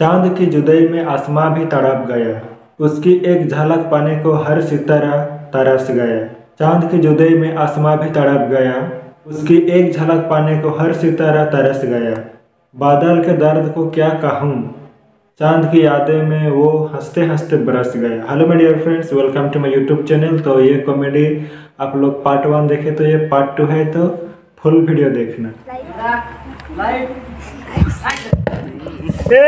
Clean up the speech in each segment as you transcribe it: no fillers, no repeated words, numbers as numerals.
चांद की जुदाई में आसमां भी तड़प गया, उसकी एक झलक पाने को हर सितारा तरस गया। चांद की जुदाई में आसमां भी तड़प गया, उसकी एक झलक पाने को हर सितारा तरस गया। बादल के दर्द को क्या कहूँ, चांद की यादें में वो हंसते हंसते बरस गया। Hello my dear friends, welcome to my YouTube channel. तो ये कॉमेडी आप लोग पार्ट 1 देखे, तो ये पार्ट 2 है, तो फुल वीडियो देखना। ए बब्बू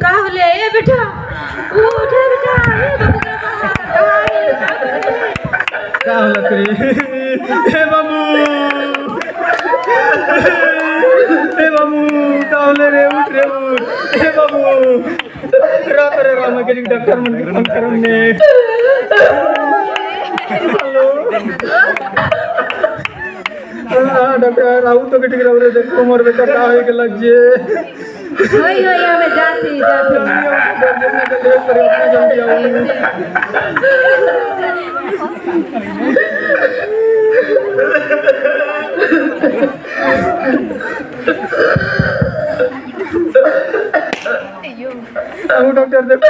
का होले, ए बेटा उठ बेटा, ए बब्बू का का होले तेरी, ए बब्बू, ए बब्बू का होले रे, उठ रे उठ, ए बब्बू रात रे राम के डॉक्टर मन करम ने हेलो डॉक्टर आऊ तो के टिकरा रे देखो मोर बेटा का हो गेल जे होई होई हमें जाती जाती डॉक्टर देखो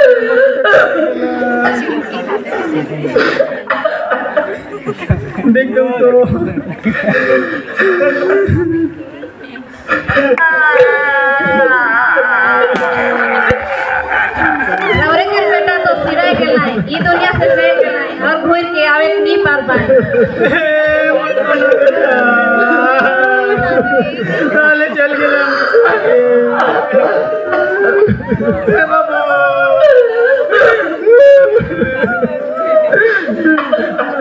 देख दो ये दुनिया से फेंक लाए और घूर के आवे नहीं पार पाए। चले चल गए ए बाबू,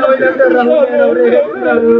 लोग डरते रहो रे प्रभु।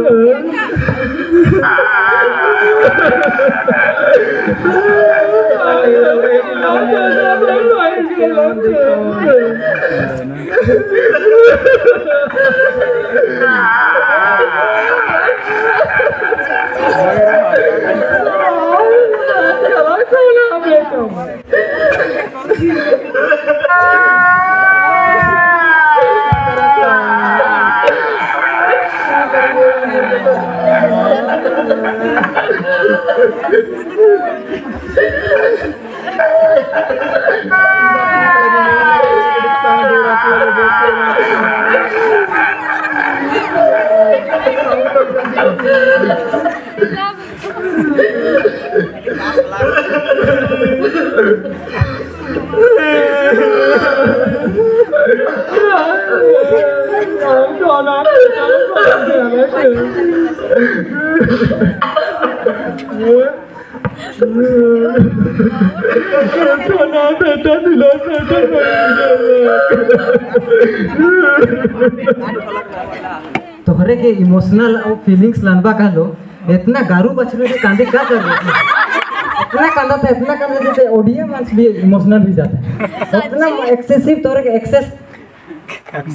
तोहरे के इमोशनल और फीलिंग्स लंबा कहलो, इतना गारू बचलो के कांदे क्या कर रहे हो? इतना कांदा जैसे ऑडियो मांस भी इमोशनल हो जाता है, इतना एक्सेसिव। तोहरे के एक्सेस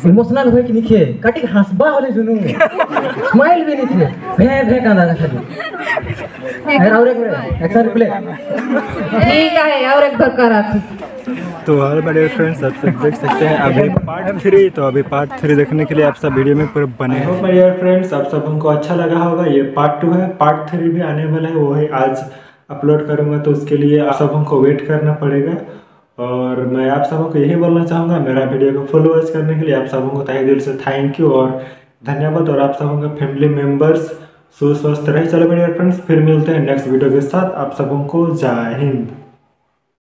इमोशनल होए कि निखे काटी हंसबा होले जुनू स्माइल भी निखे भे भे कांदा रखली। और एक एक्शन प्ले ठीक है, और एक धक्का रख। तो हर बड़े फ्रेंड्स आप सब देख सकते हैं अभी पार्ट 3। तो अभी पार्ट 3 देखने के लिए आप सब वीडियो में पूरा बने हो। मेरे फ्रेंड्स आप सब हमको अच्छा लगा होगा। ये पार्ट 2 है, पार्ट 3 भी आने वाला है, वो है आज अपलोड करूँगा, तो उसके लिए आप सब हमको वेट करना पड़ेगा। और मैं आप सबों को यही बोलना चाहूँगा, मेरा वीडियो को फुल वॉच करने के लिए आप सबों को तहे दिल से थैंक यू और धन्यवाद। और आप सबों का फैमिली मेम्बर्स सुस्वस्थ रहे। चलो मेरे फ्रेंड्स, फिर मिलते हैं नेक्स्ट वीडियो के साथ। आप सबों को जय हिंद।